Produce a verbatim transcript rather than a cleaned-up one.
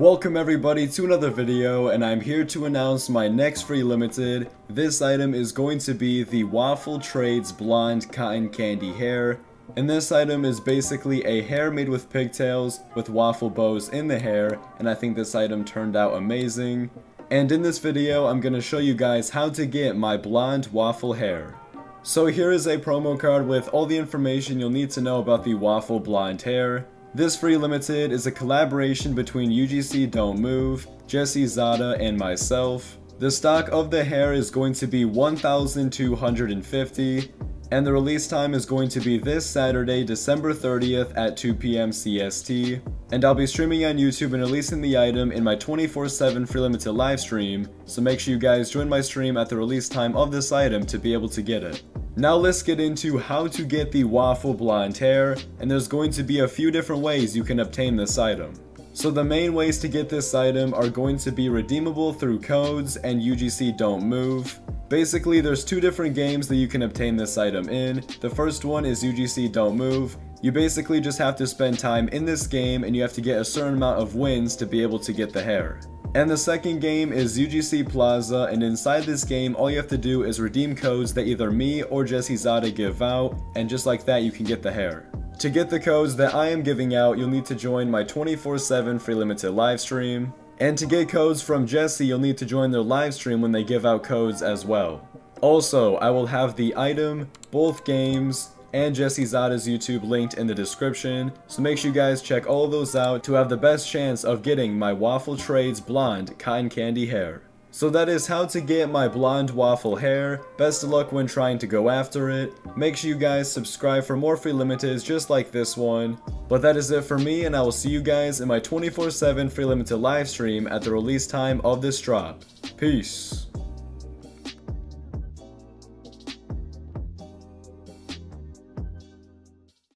Welcome everybody to another video, and I'm here to announce my next free limited. This item is going to be the Waffle Trades Blonde Cotton Candy Hair, and this item is basically a hair made with pigtails with waffle bows in the hair, and I think this item turned out amazing. And in this video, I'm going to show you guys how to get my blonde waffle hair. So here is a promo card with all the information you'll need to know about the waffle blonde hair. This free limited is a collaboration between U G C Don't Move, Jessixada, and myself. The stock of the hair is going to be one thousand two hundred fifty, and the release time is going to be this Saturday, December thirtieth at two P M C S T. And I'll be streaming on YouTube and releasing the item in my twenty-four seven free limited live stream, so make sure you guys join my stream at the release time of this item to be able to get it. Now let's get into how to get the waffle blonde hair, and there's going to be a few different ways you can obtain this item. So the main ways to get this item are going to be redeemable through codes and U G C Don't Move. Basically, there's two different games that you can obtain this item in. The first one is U G C Don't Move. You basically just have to spend time in this game and you have to get a certain amount of wins to be able to get the hair. And the second game is U G C Plaza, and inside this game all you have to do is redeem codes that either me or Jessixada give out, and just like that you can get the hair. To get the codes that I am giving out, you'll need to join my twenty-four seven free limited live stream. And to get codes from Jessy, you'll need to join their live stream when they give out codes as well. Also, I will have the item, both games, and Jessixada's YouTube linked in the description, so make sure you guys check all of those out to have the best chance of getting my Waffle Trades Blonde Cotton Candy Hair. So that is how to get my blonde waffle hair. Best of luck when trying to go after it. Make sure you guys subscribe for more free limiteds just like this one. But that is it for me, and I will see you guys in my twenty-four seven free limited live stream at the release time of this drop. Peace.